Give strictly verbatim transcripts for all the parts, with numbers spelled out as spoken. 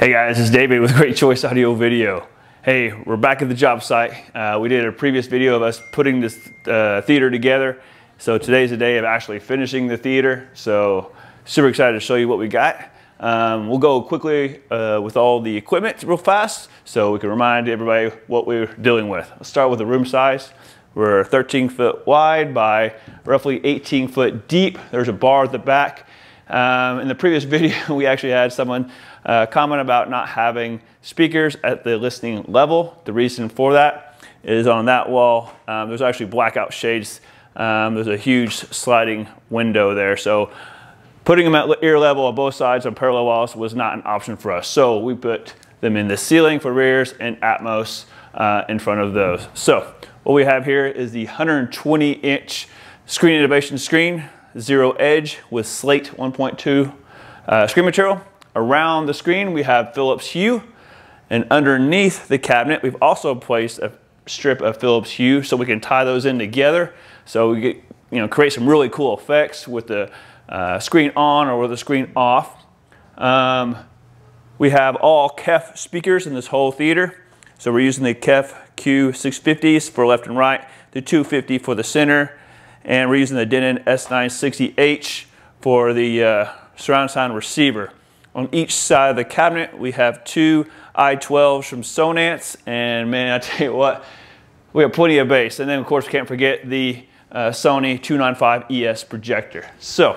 Hey guys, it's David with Great Choice Audio Video. Hey, we're back at the job site. Uh, we did a previous video of us putting this uh, theater together. So today's the day of actually finishing the theater. So super excited to show you what we got. Um, we'll go quickly uh, with all the equipment real fast so we can remind everybody what we're dealing with. Let's start with the room size. We're thirteen foot wide by roughly eighteen foot deep. There's a bar at the back. Um, in the previous video, we actually had someone uh, comment about not having speakers at the listening level. The reason for that is on that wall, um, there's actually blackout shades. Um, there's a huge sliding window there. So putting them at ear level on both sides on parallel walls was not an option for us. So we put them in the ceiling for rears and Atmos uh, in front of those. So what we have here is the one hundred twenty inch Screen Innovation screen. Zero edge with slate one point two uh, screen material. Around the screen we have Philips Hue, and underneath the cabinet we've also placed a strip of Philips Hue so we can tie those in together. So we get, you know, create some really cool effects with the uh, screen on or with the screen off. Um, we have all K E F speakers in this whole theater. So we're using the K E F Q six fifties for left and right, the two fifty for the center, and we're using the Denon S nine sixty H for the uh, surround sound receiver. On each side of the cabinet, we have two I twelves from Sonance, and man, I tell you what, we have plenty of bass. And then, of course, we can't forget the uh, Sony two ninety-five E S projector. So,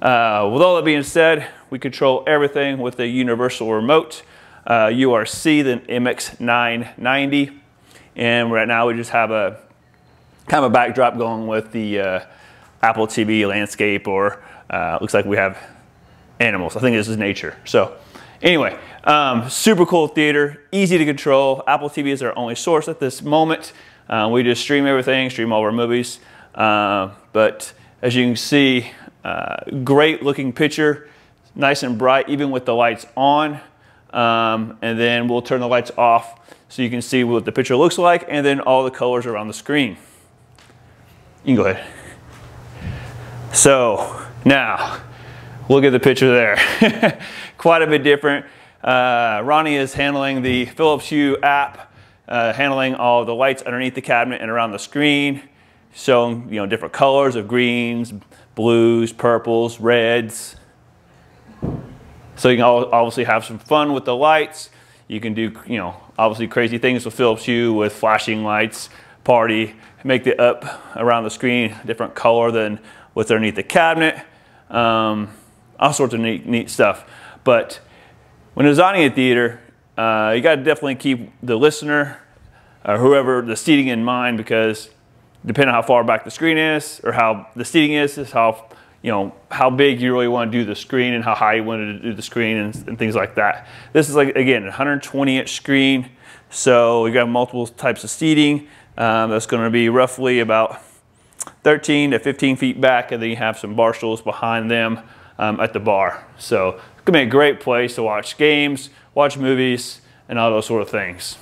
uh, with all that being said, we control everything with a universal remote, uh, U R C, then M X nine ninety, and right now we just have a kind of a backdrop going with the uh, Apple T V landscape, or uh, looks like we have animals. I think this is nature. So anyway, um, super cool theater, easy to control. Apple T V is our only source at this moment. Uh, we just stream everything, stream all our movies. Uh, but as you can see, uh, great looking picture, nice and bright, even with the lights on. Um, and then we'll turn the lights off so you can see what the picture looks like, and then all the colors are on the screen. You can go ahead. So now, look at the picture there. Quite a bit different. Uh, Ronnie is handling the Philips Hue app, uh, handling all the lights underneath the cabinet and around the screen, showing, you know, different colors of greens, blues, purples, reds. So you can obviously have some fun with the lights. You can do, you know, obviously crazy things with Philips Hue, with flashing lights, party, make the up around the screen different color than what's underneath the cabinet. Um, all sorts of neat, neat stuff. But when designing a theater, uh, you got to definitely keep the listener or whoever the seating in mind, because depending on how far back the screen is or how the seating is, is how, you know, how big you really want to do the screen and how high you want to do the screen and, and things like that. This is, like, again, one hundred twenty inch screen, so we've got multiple types of seating. Um, that's going to be roughly about thirteen to fifteen feet back, and then you have some bar stools behind them um, at the bar. So it's going to be a great place to watch games, watch movies, and all those sort of things.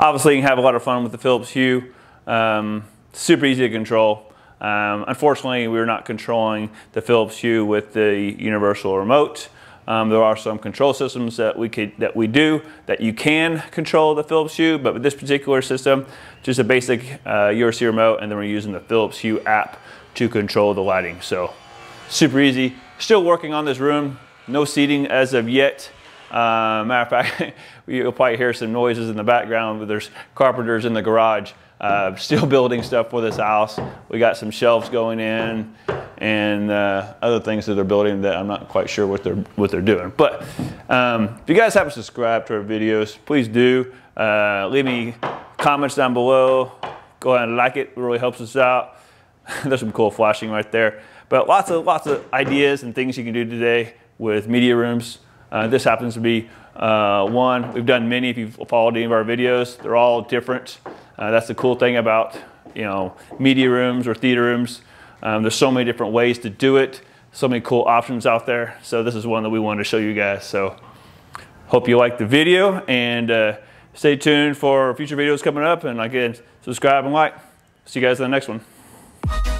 Obviously, you can have a lot of fun with the Philips Hue. Um, super easy to control. Um, unfortunately, we were not controlling the Philips Hue with the universal remote. Um, there are some control systems that we could that we do that you can control the Philips Hue, but with this particular system, just a basic uh, U R C remote, and then we're using the Philips Hue app to control the lighting. So super easy. Still working on this room. No seating as of yet. Uh, matter of fact, you'll probably hear some noises in the background, but there's carpenters in the garage uh, still building stuff for this house. We got some shelves going in, and uh, other things that they're building that I'm not quite sure what they're what they're doing. But um, if you guys haven't subscribed to our videos, please do. Uh, leave me comments down below. Go ahead and like it. It really helps us out. There's some cool flashing right there. But lots of lots of ideas and things you can do today with media rooms. Uh, this happens to be uh, one. We've done many. If you've followed any of our videos, they're all different. Uh, that's the cool thing about, you know, media rooms or theater rooms. Um, there's so many different ways to do it, so many cool options out there. So this is one that we wanted to show you guys. So hope you liked the video, and uh, stay tuned for future videos coming up. And again, subscribe and like. See you guys in the next one.